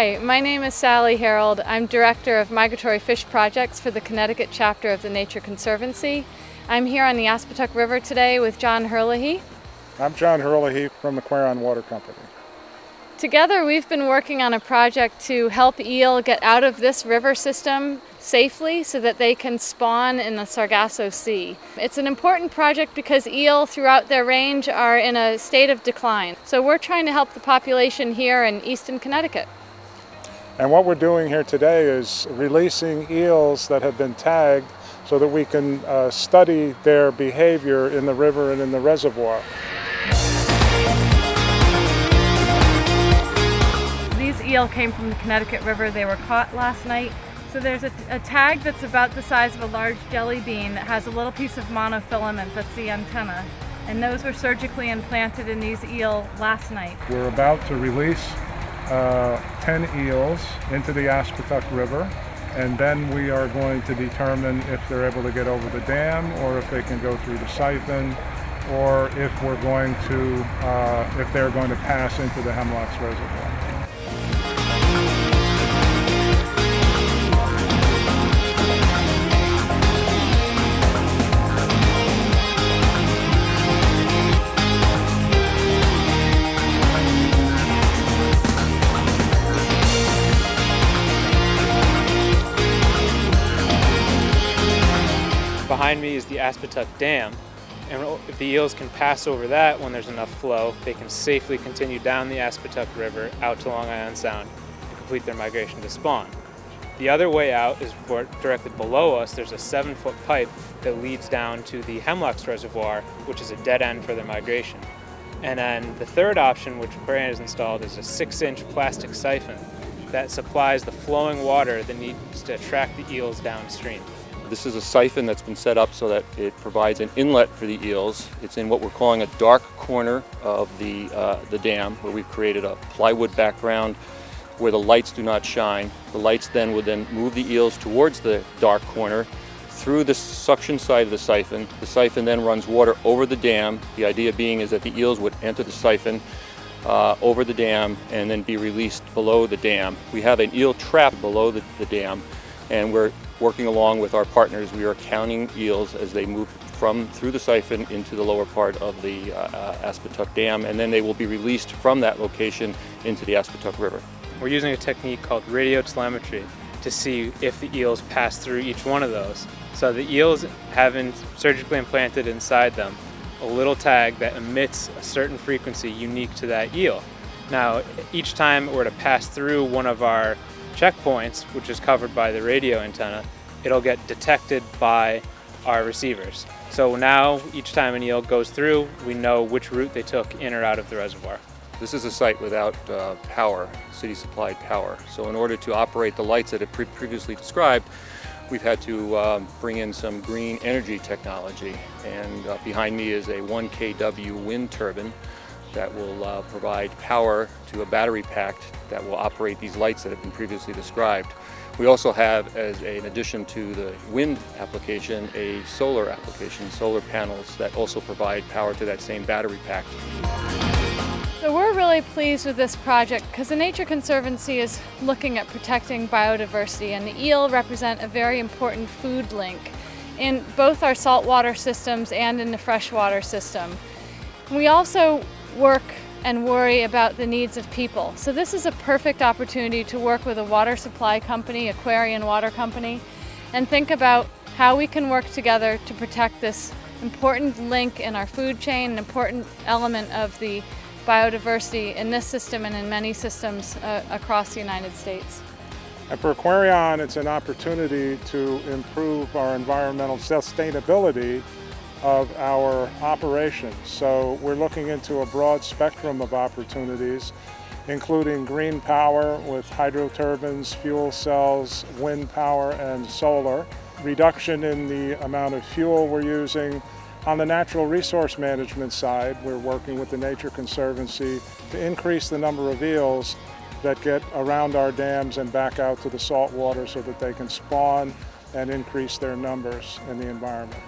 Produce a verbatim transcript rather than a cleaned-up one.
Hi, my name is Sally Harold. I'm Director of Migratory Fish Projects for the Connecticut Chapter of the Nature Conservancy. I'm here on the Aspetuck River today with John Herlihy. I'm John Herlihy from Aquarion Water Company. Together we've been working on a project to help eel get out of this river system safely so that they can spawn in the Sargasso Sea. It's an important project because eel throughout their range are in a state of decline. So we're trying to help the population here in Eastern Connecticut. And what we're doing here today is releasing eels that have been tagged so that we can uh, study their behavior in the river and in the reservoir. Eel came from the Connecticut River. They were caught last night. So there's a, a tag that's about the size of a large jelly bean that has a little piece of monofilament that's the antenna. And those were surgically implanted in these eel last night. We're about to release uh, ten eels into the Aspetuck River, and then we are going to determine if they're able to get over the dam or if they can go through the siphon, or if we're going to, uh, if they're going to pass into the Hemlocks Reservoir. Behind me is the Aspetuck Dam, and if the eels can pass over that when there's enough flow, they can safely continue down the Aspetuck River out to Long Island Sound and complete their migration to spawn. The other way out is directly below us. There's a seven foot pipe that leads down to the Hemlocks Reservoir, which is a dead end for their migration. And then the third option, which Aquarion has installed, is a six inch plastic siphon that supplies the flowing water that needs to attract the eels downstream. This is a siphon that's been set up so that it provides an inlet for the eels. It's in what we're calling a dark corner of the, uh, the dam, where we've created a plywood background where the lights do not shine. The lights then would then move the eels towards the dark corner through the suction side of the siphon. The siphon then runs water over the dam. The idea being is that the eels would enter the siphon uh, over the dam and then be released below the dam. We have an eel trap below the, the dam, and we're working along with our partners. We are counting eels as they move from through the siphon into the lower part of the uh, uh, Aspetuck Dam, and then they will be released from that location into the Aspetuck River. We're using a technique called radio telemetry to see if the eels pass through each one of those. So the eels have in, surgically implanted inside them a little tag that emits a certain frequency unique to that eel. Now, each time we're to pass through one of our checkpoints, which is covered by the radio antenna, it'll get detected by our receivers. So now each time an eel goes through, we know which route they took in or out of the reservoir. This is a site without uh, power, city-supplied power. So in order to operate the lights that I pre previously described, we've had to uh, bring in some green energy technology. And uh, behind me is a one kilowatt wind turbine that will uh, provide power to a battery pack that will operate these lights that have been previously described. We also have, as a, in addition to the wind application, a solar application, solar panels that also provide power to that same battery pack. So we're really pleased with this project because the Nature Conservancy is looking at protecting biodiversity, and the eel represent a very important food link in both our saltwater systems and in the freshwater system. We also work and worry about the needs of people. So this is a perfect opportunity to work with a water supply company, Aquarion Water Company, and think about how we can work together to protect this important link in our food chain, an important element of the biodiversity in this system and in many systems uh, across the United States. And for Aquarion, it's an opportunity to improve our environmental sustainability of our operations. So we're looking into a broad spectrum of opportunities, including green power with hydro turbines, fuel cells, wind power, and solar, reduction in the amount of fuel we're using. On the natural resource management side, we're working with the Nature Conservancy to increase the number of eels that get around our dams and back out to the salt water so that they can spawn and increase their numbers in the environment.